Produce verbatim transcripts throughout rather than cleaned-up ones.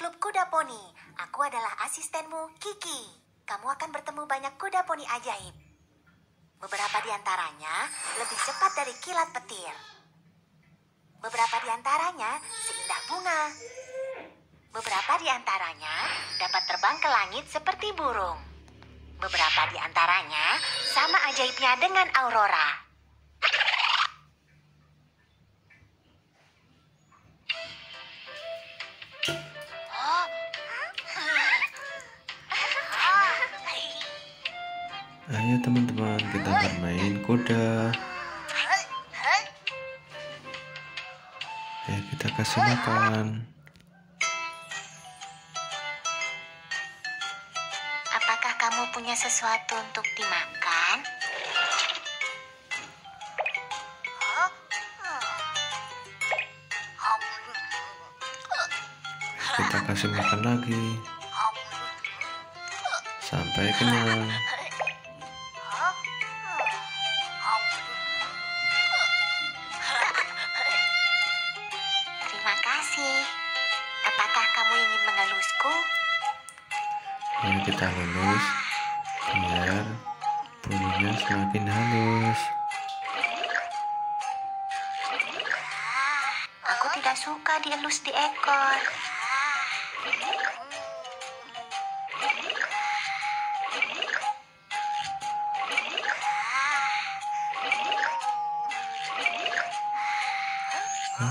Klub Kuda Poni. Aku adalah asistenmu, Kiki. Kamu akan bertemu banyak kuda poni ajaib. Beberapa di antaranya lebih cepat dari kilat petir. Beberapa di antaranya seindah bunga. Beberapa di antaranya dapat terbang ke langit seperti burung. Beberapa di antaranya sama ajaibnya dengan Aurora. Ayo teman-teman, kita bermain kuda. Ayo kita kasih makan. Apakah kamu punya sesuatu untuk dimakan? Ayo kita kasih makan lagi sampai kenyang. Apakah kamu ingin mengelusku? Lalu kita halus biar bulunya semakin halus. Aku tidak suka dielus di ekor.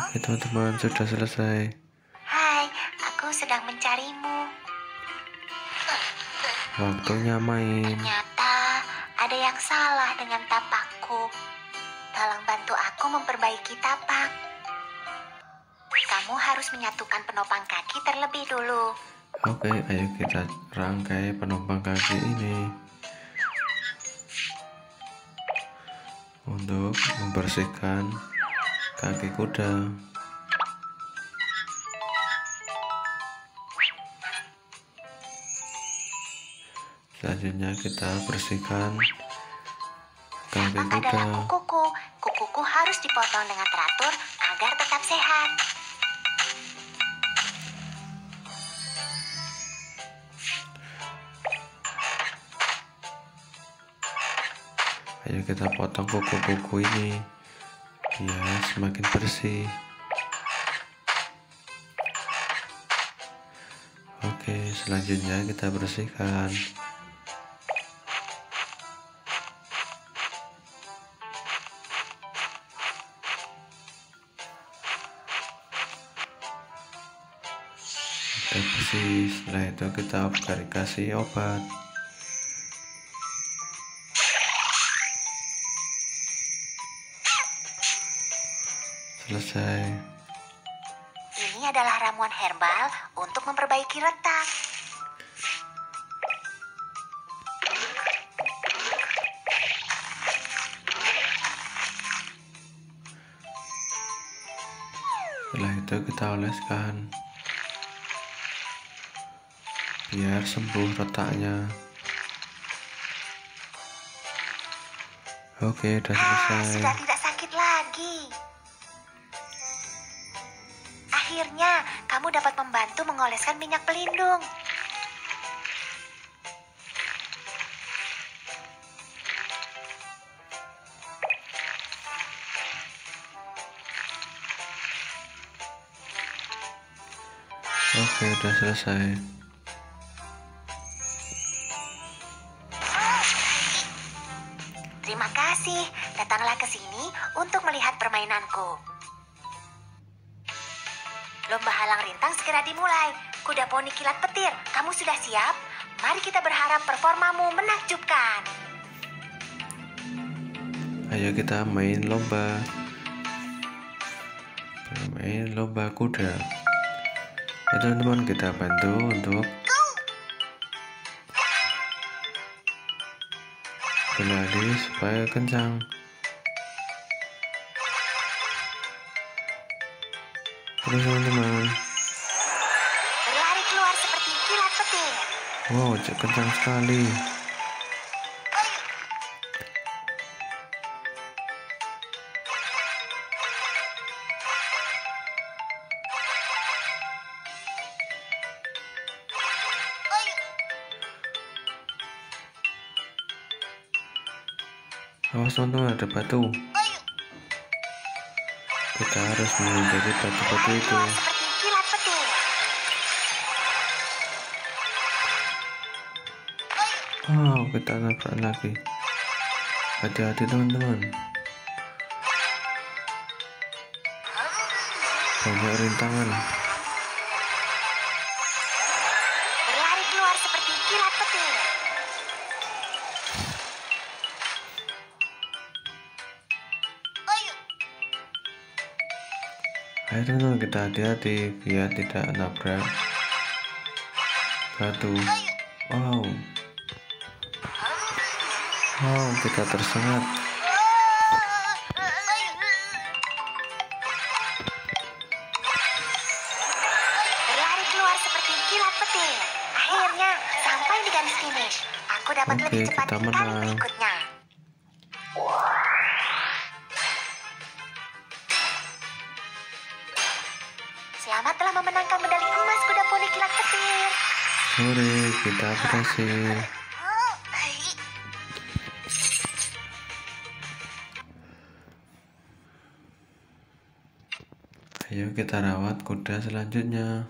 Oke teman-teman, sudah selesai. Hai, aku sedang mencarimu. Waktunya main. Ternyata ada yang salah dengan tapakku. Tolong bantu aku memperbaiki tapak. Kamu harus menyatukan penopang kaki terlebih dulu. Oke, ayo kita rangkai penopang kaki ini untuk membersihkan kaki kuda. Selanjutnya kita bersihkan kaki kuda. Adalah kukuku. Kukuku harus dipotong dengan teratur agar tetap sehat. Ayo kita potong kuku-kuku ini. Ya, semakin bersih. Oke, selanjutnya kita bersihkan. Kita bersih, setelah itu kita kasih obat. Selesai. Ini adalah ramuan herbal untuk memperbaiki retak. Setelah itu kita oleskan biar sembuh retaknya. Oke, sudah selesai. Ah, sudah tidak sakit lagi. Akhirnya, kamu dapat membantu mengoleskan minyak pelindung. Oke, udah selesai. Terima kasih. Datanglah ke sini untuk melihat permainanku. Lomba halang rintang segera dimulai. Kuda poni kilat petir, kamu sudah siap? Mari kita berharap performamu menakjubkan. Ayo kita main lomba. Bermain lomba kuda. Ayo teman-teman, kita bantu untuk berlari supaya kencang. Terus teman-teman, berlari keluar seperti kilat petir. Wow, kencang sekali. Awas teman-teman, ada batu. Kita harus menghindari batu-batu itu. Wow, kita nabrak lagi. Hati-hati teman-teman. Banyak rintangan. Berlari keluar seperti kilat petir. Ayo teman-teman, kita hati-hati biar tidak nabrak batu. Wow. Wow, kita tersengat. Berlari keluar seperti kilat petir. Akhirnya sampai di garis finish. Aku dapat okay, lebih cepat dari kali berikutnya. Selamat telah memenangkan medali emas kuda poni kilat petir. Sore, kita berhasil. Ayo kita rawat kuda selanjutnya.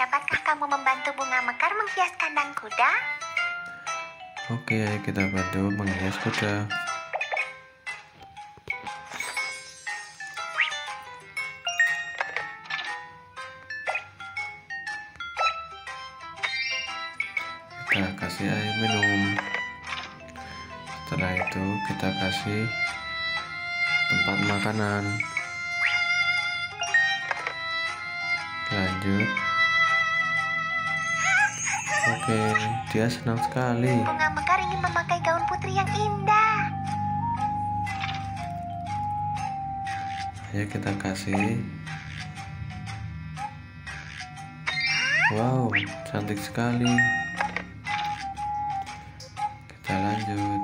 Dapatkah kamu membantu Bunga Mekar menghias kandang kuda? Oke, ayo kita bantu menghias kuda. Kita kasih air minum. Setelah itu kita kasih tempat makanan. Lanjut. Oke, dia senang sekali. Bunga Mekar ingin memakai gaun putri yang indah. Ayo kita kasih. Wow, cantik sekali. Kita lanjut.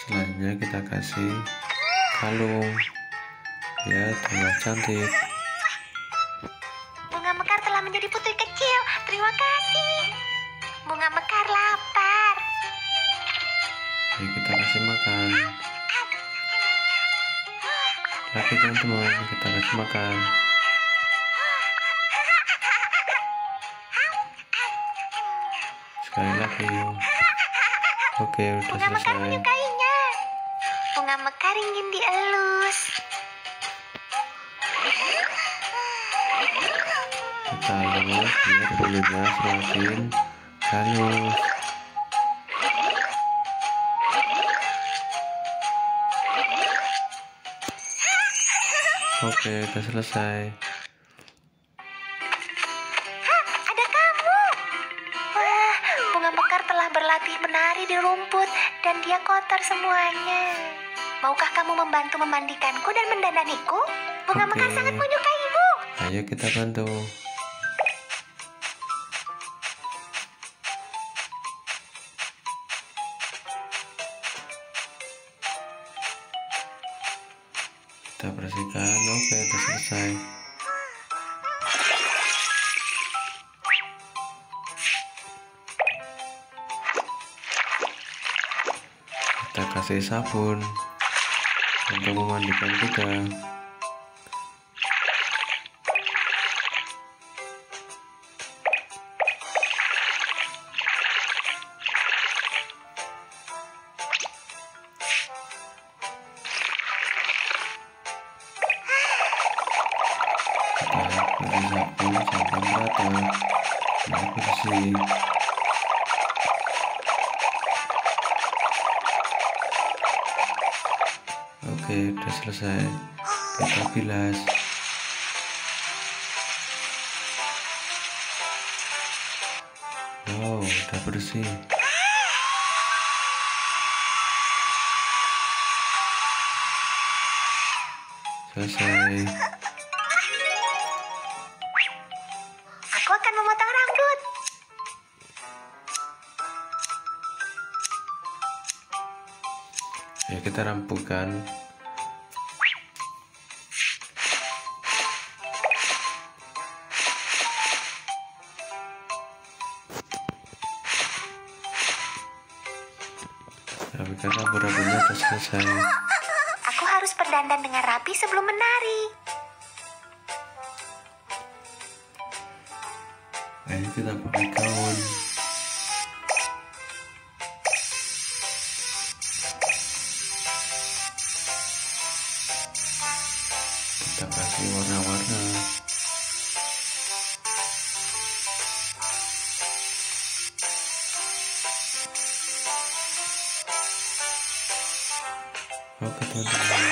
Selanjutnya kita kasih kalung ya, tambah cantik. Bunga Mekar telah menjadi putri kecil. Terima kasih. Bunga Mekar lapar. Ayo kita kasih makan lagi teman-teman. Kita kasih makan. Sekali lagi. Oke, udah Bunga selesai. Mekar menyukainya. Bunga Mekar ingin dielus. Kita elus biar bulunya semakin halus. Oke, udah selesai. Ada kamu. Wah, Bunga Mekar telah berlatih menari di rumput dan dia kotor semuanya. Maukah kamu membantu memandikanku dan mendandaniku? Bunga okay. Mekar sangat menyukaimu. Ayo kita bantu. Kita bersihkan. Oke, sudah selesai. Kita kasih sabun untuk memandikan kuda. Oke, udah selesai. Kita bilas. Wow, udah bersih. selesai. Aku akan memotong rambut. Ya, kita rampukan. Rampukan rambut-rambutnya sudah selesai. Aku harus berdandan dengan rapi sebelum menari. Ayo kita pakai gaun. Kita kasih warna-warna. Oke teman-teman,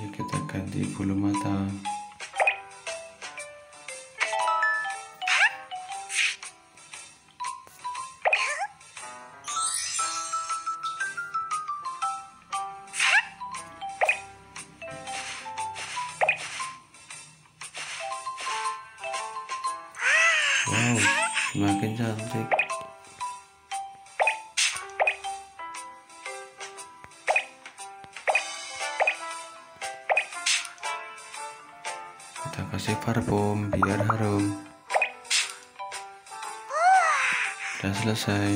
yuk kita ganti bulu mata. Wow, makin cantik. Kita kasih parfum biar harum. Sudah selesai.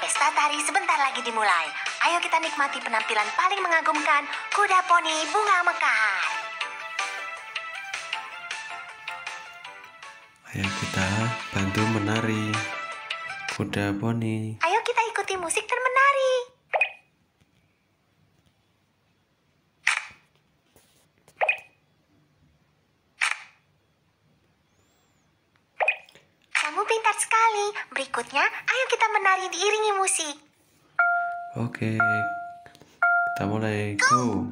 Pesta tari sebentar lagi dimulai. Ayo kita nikmati penampilan paling mengagumkan Kuda Poni Bunga Mekar. Ayo kita bantu menari Kuda Poni. Ayo kita ikuti musik dan menari. Kamu pintar sekali. Berikutnya, ayo kita menari diiringi musik. Oke, kita mulai. Go!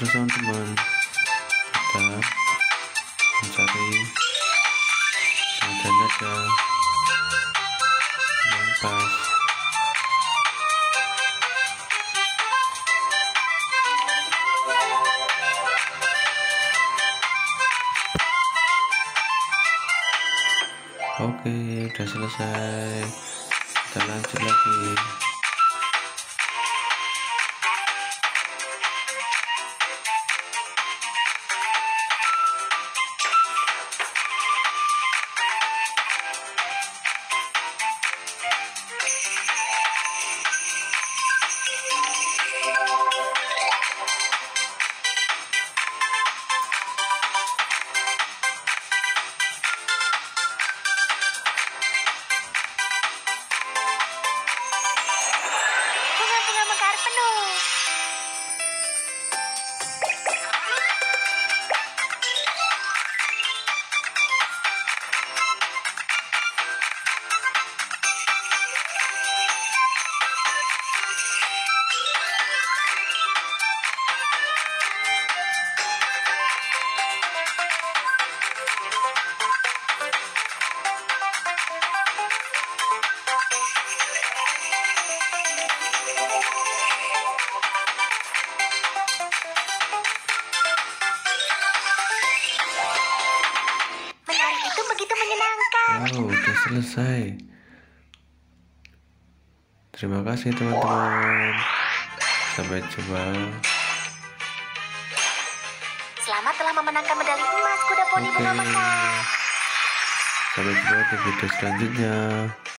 Terus teman-teman, kita mencari nada-nada yang pas. Oke, udah selesai. Kita lanjut lagi. Wow, udah selesai. Terima kasih teman-teman. Sampai jumpa. Selamat telah memenangkan medali emas Kuda Poni Bunga Mekar. Sampai jumpa di video selanjutnya.